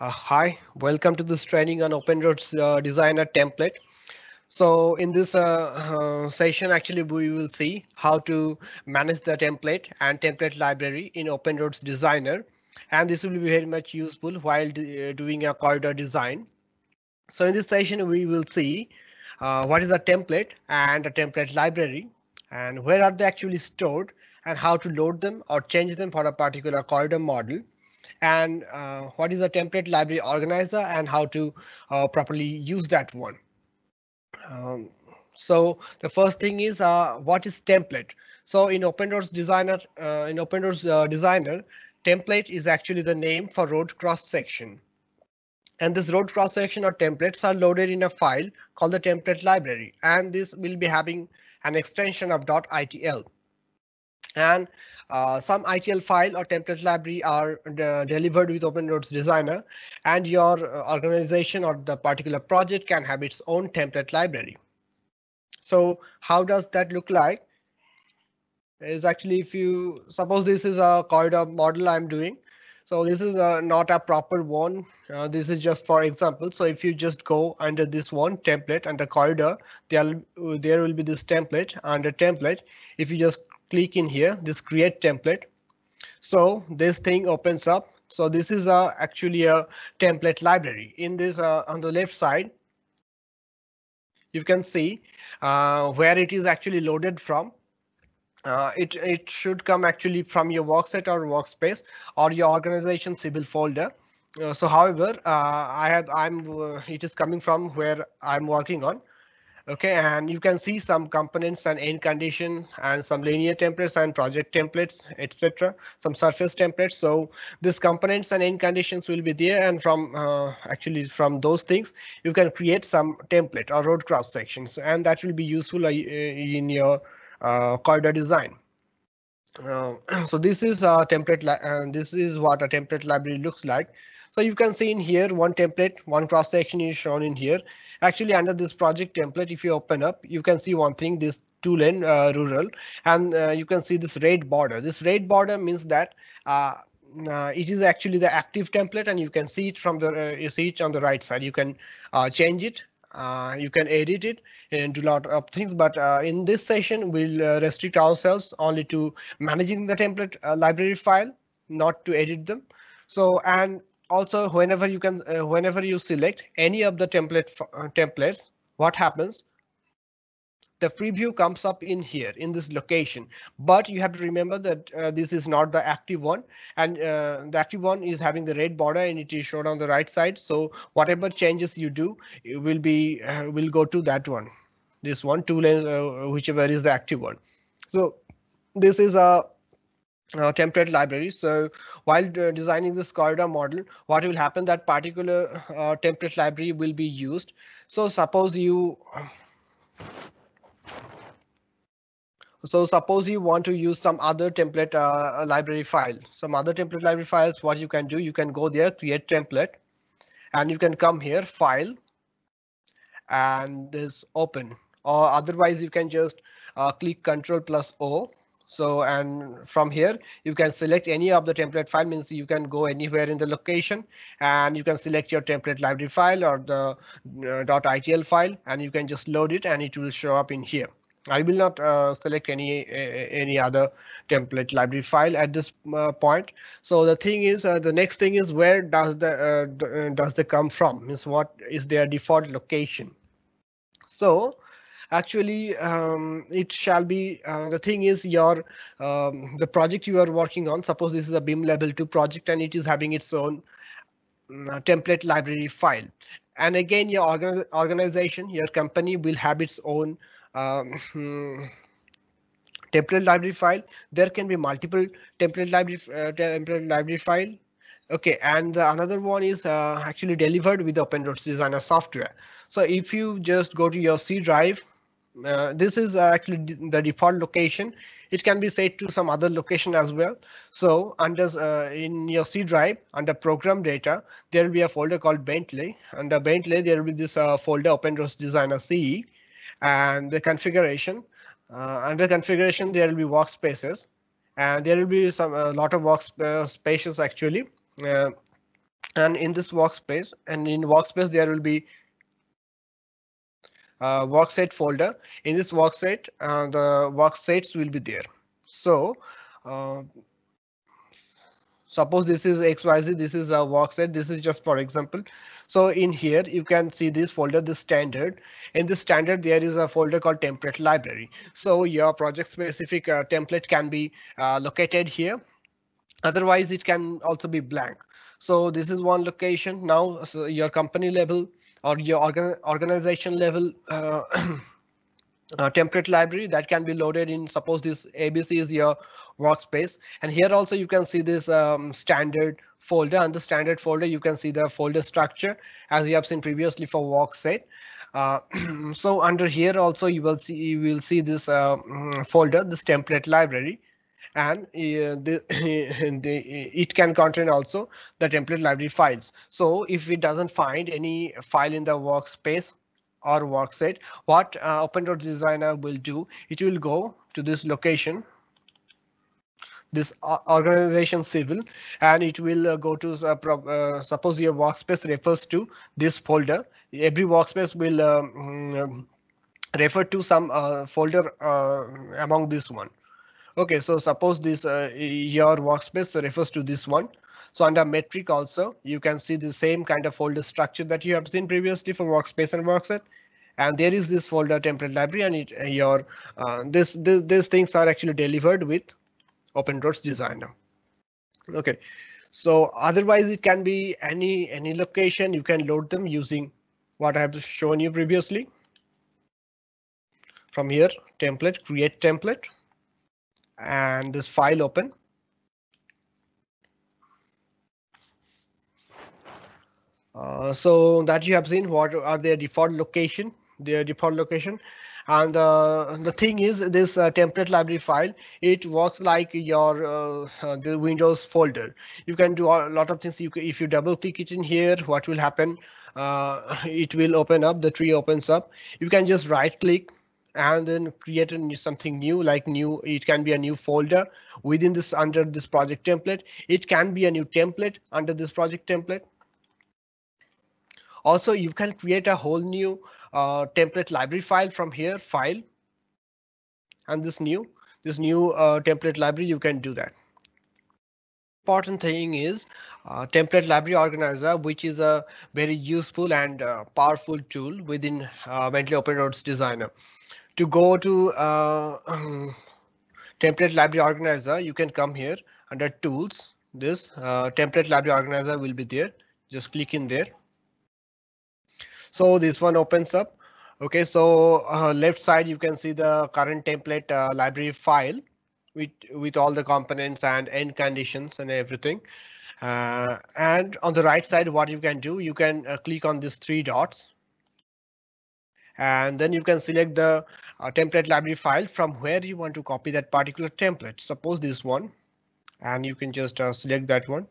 Hi, welcome to this training on OpenRoads Designer template. So in this session, actually, we will see how to manage the template and template library in OpenRoads Designer. And this will be very much useful while doing a corridor design. So in this session, we will see what is a template and a template library and where are they actually stored and how to load them or change them for a particular corridor model. And what is a template library organizer and how to properly use that one. So the first thing is what is template? So in OpenRoads Designer, template is actually the name for road cross section. And this road cross section or templates are loaded in a file called the template library, and this will be having an extension of .itl. And some ITL file or template library are delivered with OpenRoads Designer, and your organization or the particular project can have its own template library. So how does that look like? Is actually if you suppose this is a corridor model I'm doing. So this is not a proper one. This is just for example. So if you just go under this one template under corridor, there will be this template under template. If you just click in here, this create template. So this thing opens up. So this is actually a template library. In this on the left side, you can see where it is actually loaded from. It should come actually from your workset or workspace or your organization civil folder. So however, it is coming from where I'm working on. OK, and you can see some components and end conditions and some linear templates and project templates, etc. Some surface templates. So these components and end conditions will be there, and from actually from those things you can create some template or road cross sections, and that will be useful in your corridor design. So this is a template, and this is what a template library looks like. So you can see in here one template, one cross section is shown in here. Actually, under this project template, if you open up, you can see one thing, this two-lane rural, and you can see this red border. This red border means that it is actually the active template, and you can see it from the you see it on the right side. You can change it, you can edit it, and do a lot of things. But in this session, we'll restrict ourselves only to managing the template library file, not to edit them. So and also, whenever you select any of the templates, what happens? The preview comes up in here in this location, but you have to remember that this is not the active one, and the active one is having the red border and it is shown on the right side. So whatever changes you do, it will be will go to that one, this one, two-lane, whichever is the active one. So this is a template library. So while designing this corridor model, what will happen, that particular template library will be used. So suppose you want to use some other template library file, some other template library files. What you can do, you can go there, create template, and you can come here, file, and this open, or otherwise you can just click Ctrl+O. So and from here you can select any of the template file, means you can go anywhere in the location and you can select your template library file or the .itl file, and you can just load it and it will show up in here. I will not select any other template library file at this point. So the thing is, the next thing is where does they come from, means what is their default location. So actually, it shall be the thing is your the project you are working on. Suppose this is a BIM level 2 project and it is having its own template library file. And again, your organization, your company will have its own template library file. There can be multiple template library file. OK, and another one is actually delivered with OpenRoads Designer software. So if you just go to your C drive, this is actually the default location. It can be set to some other location as well. So under in your C drive, under program data, there will be a folder called Bentley. Under Bentley, there will be this folder OpenRoads Designer CE, and the configuration. Under configuration, there will be workspaces, and there will be some lot of workspaces actually. and in this workspace, and in workspace there will be worksite folder. In this worksite, the worksites will be there. So suppose this is XYZ, this is a worksite, this is just for example. So in here you can see this folder, this standard. In this standard there is a folder called template library. So your project specific template can be located here. Otherwise it can also be blank. So this is one location. Now so your company level or your organization level template library that can be loaded in. Suppose this ABC is your workspace, and here also you can see this standard folder, and the standard folder you can see the folder structure as you have seen previously for worksite. So under here also you will see this folder, this template library, and it can contain also the template library files. So if it doesn't find any file in the workspace or worksite, what OpenRoads Designer will do, it will go to this location, this organization civil, and it will go to suppose your workspace refers to this folder. Every workspace will refer to some folder among this one. Okay, so suppose this your workspace refers to this one. So under metric also you can see the same kind of folder structure that you have seen previously for workspace and worksite, and there is this folder template library, and it, your these things are actually delivered with OpenRoads Designer. Okay, so otherwise it can be any location. You can load them using what I have shown you previously. From here, template, create template, and this file open. So that you have seen what are their default location, and the thing is this template library file, it works like your the Windows folder. You can do a lot of things. You can, if you double click it in here, what will happen, it will open up, the tree opens up. You can just right click and then create something new, it can be a new folder within this, under this project template. It can be a new template under this project template. Also, you can create a whole new template library file from here, file, and this new template library, you can do that. Important thing is template library organizer, which is a very useful and powerful tool within Bentley OpenRoads Designer. To go to template library organizer, you can come here under tools. This template library organizer will be there. Just click in there. So this one opens up. OK, so left side, you can see the current template library file with all the components and end conditions and everything. And on the right side, what you can do, you can click on these three dots. And then you can select the template library file from where you want to copy that particular template. Suppose this one, and you can just select that one.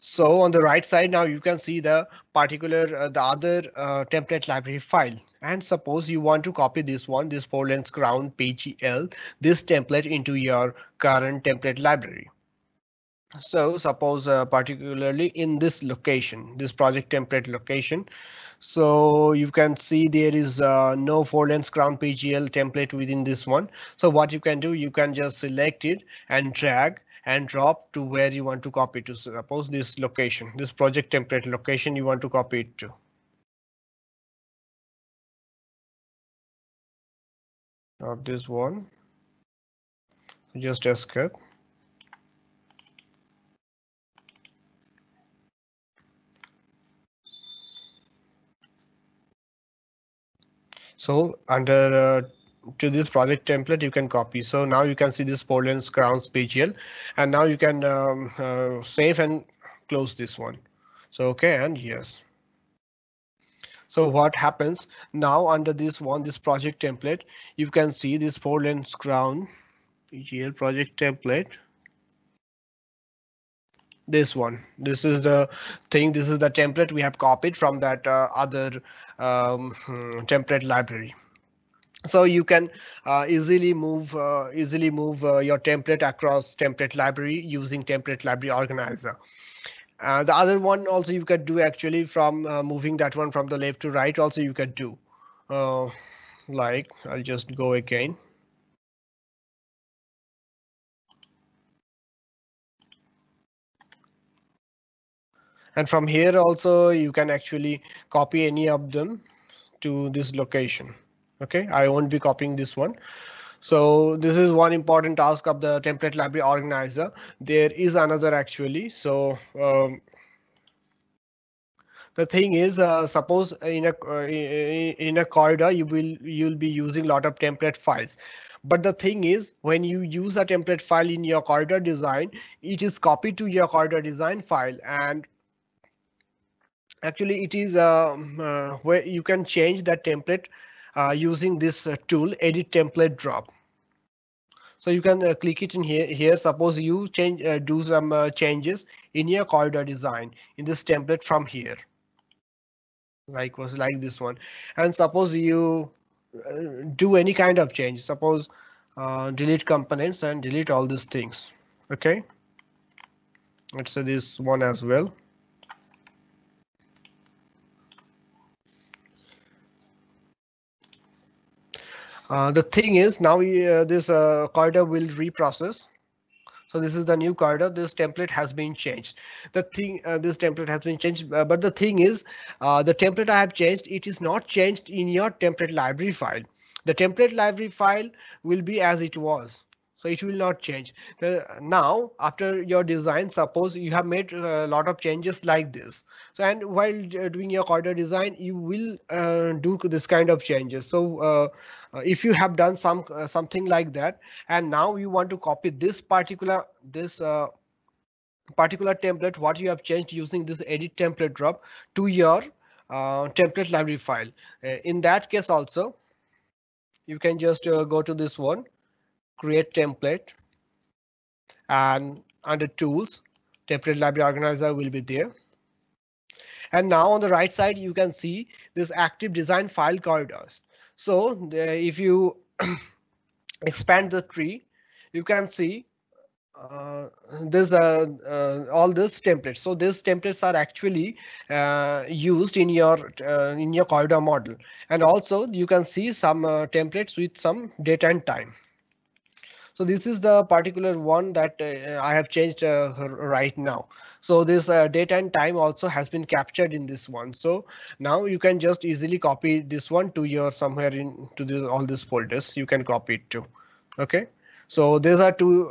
So on the right side now you can see the particular the other template library file, and suppose you want to copy this one, this Poland's Crown PGL, this template into your current template library. So suppose particularly in this location, this project template location. So you can see there is no Poland's Crown PGL template within this one. So what you can do, you can just select it and drag and drop to where you want to copy to. Suppose this location, this project template location, you want to copy it to. Not this one. Just escape. So under to this project template you can copy. So now you can see this Poland's Crowns PGL, and now you can save and close this one. So OK, and yes. So what happens now under this one, this project template, you can see this Poland's Crown PGL project template. This one, this is the thing, this is the template we have copied from that other template library. So you can easily move your template across template library using template library organizer. The other one also you could do actually from moving that one from the left to right. Also you could do like I'll just go again. And from here also you can actually copy any of them to this location. OK, I won't be copying this one. So this is one important task of the template library organizer. There is another actually. So the thing is, suppose in a corridor you'll be using a lot of template files. But the thing is, when you use a template file in your corridor design, it is copied to your corridor design file, and actually it is where you can change that template using this tool, edit template drop. So you can click it in here. Suppose you change do some changes in your corridor design in this template from here. Like this one, and suppose you do any kind of change. Suppose delete components and delete all these things. OK. Let's say this one as well. The thing is, now this corridor will reprocess. So this is the new corridor. This template has been changed. This template has been changed, but the thing is, the template I have changed, it is not changed in your template library file. The template library file will be as it was, so it will not change. Now, after your design, suppose you have made a lot of changes like this. So, and while doing your corridor design, you will do this kind of changes. So if you have done something like that, and now you want to copy this particular template, what you have changed using this edit template drop to your template library file. In that case also, you can just go to this one. Create template, and under tools, template library organizer will be there. And now on the right side, you can see this active design file corridors. So if you expand the tree, you can see all these templates. So these templates are actually used in your corridor model. And also you can see some templates with some date and time. So this is the particular one that I have changed right now. So this date and time also has been captured in this one. So now you can just easily copy this one to your somewhere into all these folders. You can copy it to. OK, so these are two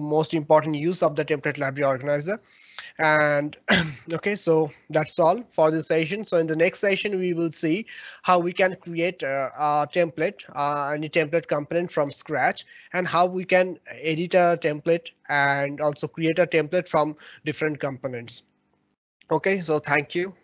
most important use of the template library organizer. And OK, so that's all for this session. So in the next session, we will see how we can create a template, any template component from scratch, and how we can edit a template and also create a template from different components. OK, so thank you.